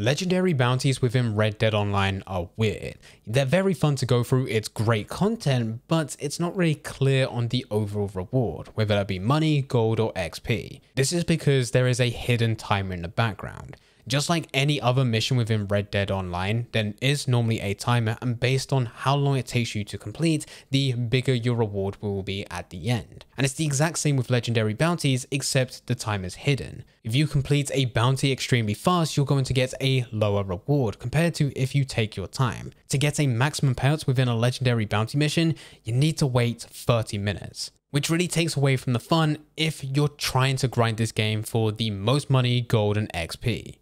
Legendary bounties within Red Dead Online are weird. They're very fun to go through, it's great content, but it's not really clear on the overall reward, whether that be money, gold, or XP. This is because there is a hidden timer in the background. Just like any other mission within Red Dead Online, there is normally a timer, and based on how long it takes you to complete, the bigger your reward will be at the end. And it's the exact same with legendary bounties, except the timer is hidden. If you complete a bounty extremely fast, you're going to get a lower reward compared to if you take your time. To get a maximum payout within a legendary bounty mission, you need to wait 30 minutes. Which really takes away from the fun if you're trying to grind this game for the most money, gold, and XP.